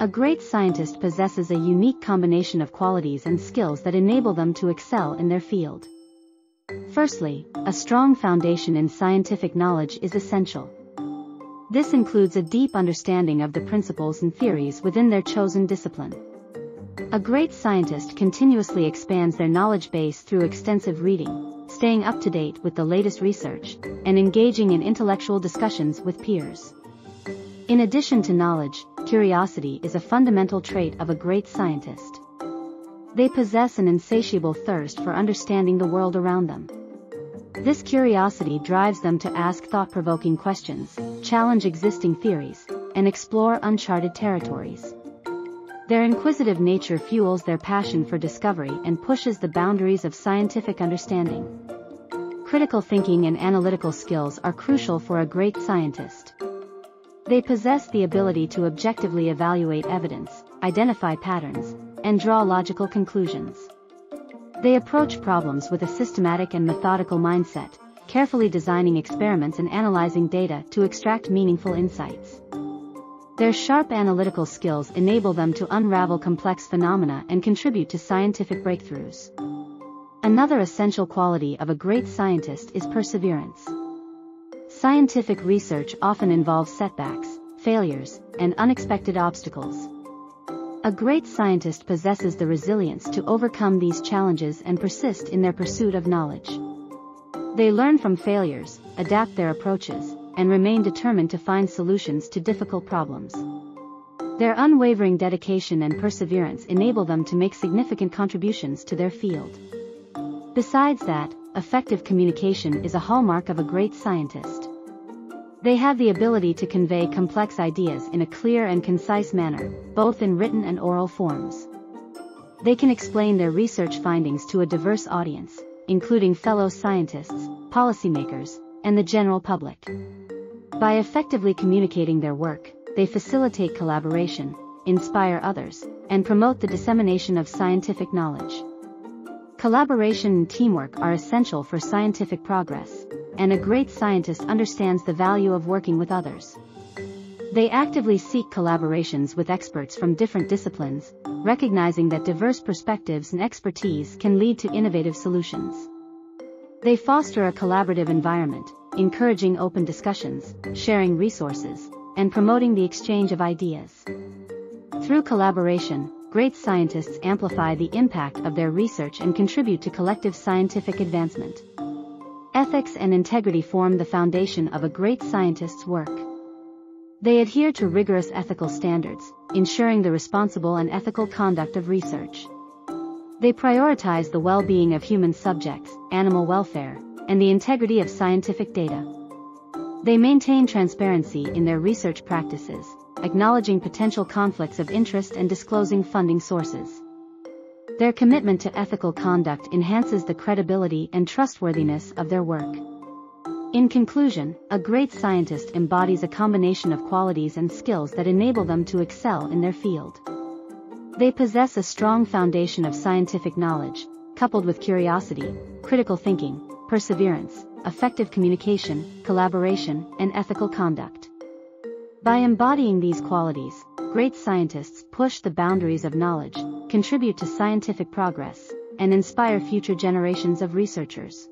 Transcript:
A great scientist possesses a unique combination of qualities and skills that enable them to excel in their field. Firstly, a strong foundation in scientific knowledge is essential. This includes a deep understanding of the principles and theories within their chosen discipline. A great scientist continuously expands their knowledge base through extensive reading, staying up to date with the latest research, and engaging in intellectual discussions with peers. In addition to knowledge, curiosity is a fundamental trait of a great scientist. They possess an insatiable thirst for understanding the world around them. This curiosity drives them to ask thought-provoking questions, challenge existing theories, and explore uncharted territories. Their inquisitive nature fuels their passion for discovery and pushes the boundaries of scientific understanding. Critical thinking and analytical skills are crucial for a great scientist. They possess the ability to objectively evaluate evidence, identify patterns, and draw logical conclusions. They approach problems with a systematic and methodical mindset, carefully designing experiments and analyzing data to extract meaningful insights. Their sharp analytical skills enable them to unravel complex phenomena and contribute to scientific breakthroughs. Another essential quality of a great scientist is perseverance. Scientific research often involves setbacks, failures, and unexpected obstacles. A great scientist possesses the resilience to overcome these challenges and persist in their pursuit of knowledge. They learn from failures, adapt their approaches, and remain determined to find solutions to difficult problems. Their unwavering dedication and perseverance enable them to make significant contributions to their field. Besides that, effective communication is a hallmark of a great scientist. They have the ability to convey complex ideas in a clear and concise manner, both in written and oral forms. They can explain their research findings to a diverse audience, including fellow scientists, policymakers, and the general public. By effectively communicating their work, they facilitate collaboration, inspire others, and promote the dissemination of scientific knowledge. Collaboration and teamwork are essential for scientific progress, and a great scientist understands the value of working with others. They actively seek collaborations with experts from different disciplines, recognizing that diverse perspectives and expertise can lead to innovative solutions. They foster a collaborative environment, encouraging open discussions, sharing resources, and promoting the exchange of ideas. Through collaboration, great scientists amplify the impact of their research and contribute to collective scientific advancement. Ethics and integrity form the foundation of a great scientist's work. They adhere to rigorous ethical standards, ensuring the responsible and ethical conduct of research. They prioritize the well-being of human subjects, animal welfare, and the integrity of scientific data. They maintain transparency in their research practices, acknowledging potential conflicts of interest and disclosing funding sources. Their commitment to ethical conduct enhances the credibility and trustworthiness of their work. In conclusion, a great scientist embodies a combination of qualities and skills that enable them to excel in their field. They possess a strong foundation of scientific knowledge, coupled with curiosity, critical thinking, perseverance, effective communication, collaboration, and ethical conduct. By embodying these qualities, great scientists push the boundaries of knowledge, contribute to scientific progress, and inspire future generations of researchers.